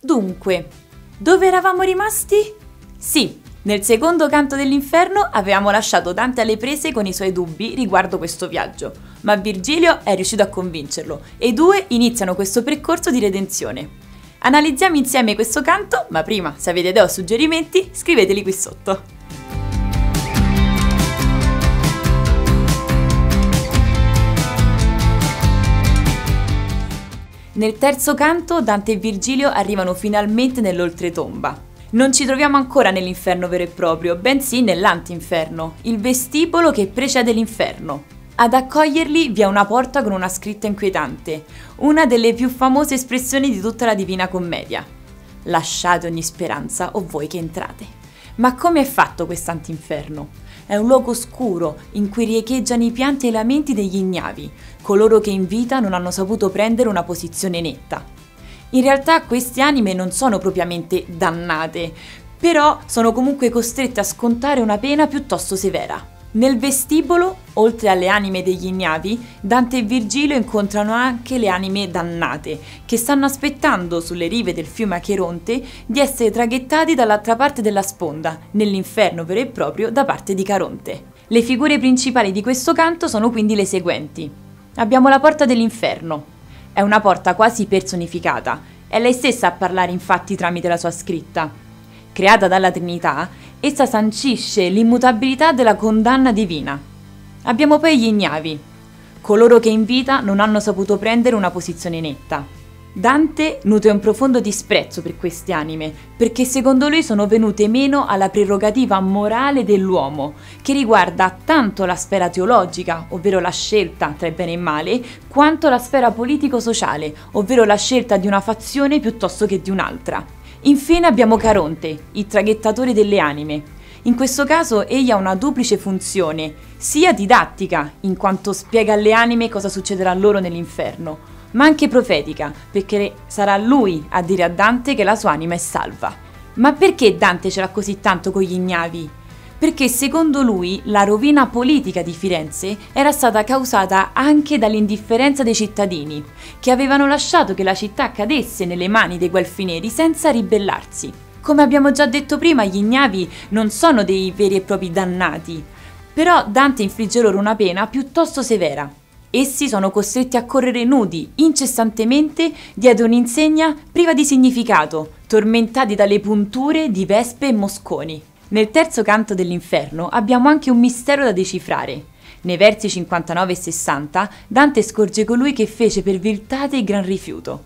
Dunque, dove eravamo rimasti? Sì, nel secondo canto dell'inferno avevamo lasciato Dante alle prese con i suoi dubbi riguardo questo viaggio, ma Virgilio è riuscito a convincerlo e i due iniziano questo percorso di redenzione. Analizziamo insieme questo canto, ma prima, se avete idee o suggerimenti, scriveteli qui sotto. Nel terzo canto Dante e Virgilio arrivano finalmente nell'oltretomba. Non ci troviamo ancora nell'inferno vero e proprio, bensì nell'antinferno, il vestibolo che precede l'inferno. Ad accoglierli vi è una porta con una scritta inquietante, una delle più famose espressioni di tutta la Divina Commedia. Lasciate ogni speranza o voi che entrate. Ma come è fatto quest'antinferno? È un luogo oscuro in cui riecheggiano i pianti e i lamenti degli ignavi, coloro che in vita non hanno saputo prendere una posizione netta. In realtà queste anime non sono propriamente dannate, però sono comunque costrette a scontare una pena piuttosto severa. Nel vestibolo, oltre alle anime degli ignavi, Dante e Virgilio incontrano anche le anime dannate, che stanno aspettando sulle rive del fiume Acheronte di essere traghettati dall'altra parte della sponda, nell'inferno vero e proprio da parte di Caronte. Le figure principali di questo canto sono quindi le seguenti. Abbiamo la porta dell'inferno. È una porta quasi personificata, è lei stessa a parlare infatti tramite la sua scritta. Creata dalla Trinità, essa sancisce l'immutabilità della condanna divina. Abbiamo poi gli ignavi, coloro che in vita non hanno saputo prendere una posizione netta. Dante nutre un profondo disprezzo per queste anime, perché secondo lui sono venute meno alla prerogativa morale dell'uomo, che riguarda tanto la sfera teologica, ovvero la scelta tra il bene e il male, quanto la sfera politico-sociale, ovvero la scelta di una fazione piuttosto che di un'altra. Infine abbiamo Caronte, il traghettatore delle anime. In questo caso egli ha una duplice funzione, sia didattica, in quanto spiega alle anime cosa succederà loro nell'inferno, ma anche profetica, perché sarà lui a dire a Dante che la sua anima è salva. Ma perché Dante ce l'ha così tanto con gli ignavi? Perché secondo lui la rovina politica di Firenze era stata causata anche dall'indifferenza dei cittadini, che avevano lasciato che la città cadesse nelle mani dei guelfi neri senza ribellarsi. Come abbiamo già detto prima, gli ignavi non sono dei veri e propri dannati, però Dante infligge loro una pena piuttosto severa. Essi sono costretti a correre nudi, incessantemente, dietro un'insegna priva di significato, tormentati dalle punture di vespe e mosconi. Nel terzo canto dell'inferno abbiamo anche un mistero da decifrare. Nei versi 59 e 60 Dante scorge colui che fece per viltate il gran rifiuto.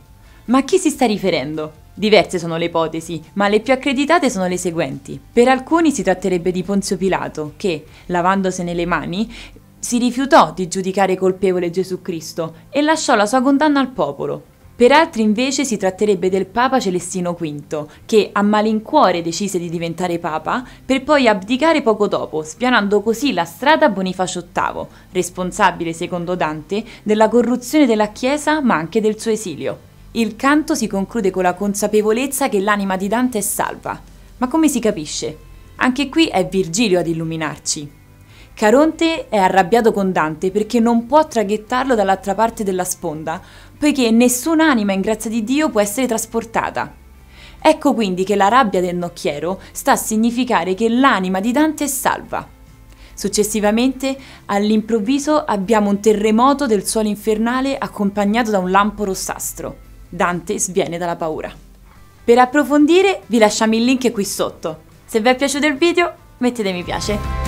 Ma a chi si sta riferendo? Diverse sono le ipotesi, ma le più accreditate sono le seguenti. Per alcuni si tratterebbe di Ponzio Pilato che, lavandosene le mani, si rifiutò di giudicare colpevole Gesù Cristo e lasciò la sua condanna al popolo. Per altri invece si tratterebbe del Papa Celestino V, che a malincuore decise di diventare Papa per poi abdicare poco dopo, spianando così la strada a Bonifacio VIII, responsabile secondo Dante della corruzione della Chiesa ma anche del suo esilio. Il canto si conclude con la consapevolezza che l'anima di Dante è salva. Ma come si capisce? Anche qui è Virgilio ad illuminarci. Caronte è arrabbiato con Dante perché non può traghettarlo dall'altra parte della sponda, poiché nessuna anima in grazia di Dio può essere trasportata. Ecco quindi che la rabbia del nocchiero sta a significare che l'anima di Dante è salva. Successivamente, all'improvviso, abbiamo un terremoto del suolo infernale accompagnato da un lampo rossastro. Dante sviene dalla paura. Per approfondire vi lasciamo il link qui sotto. Se vi è piaciuto il video, mettete mi piace.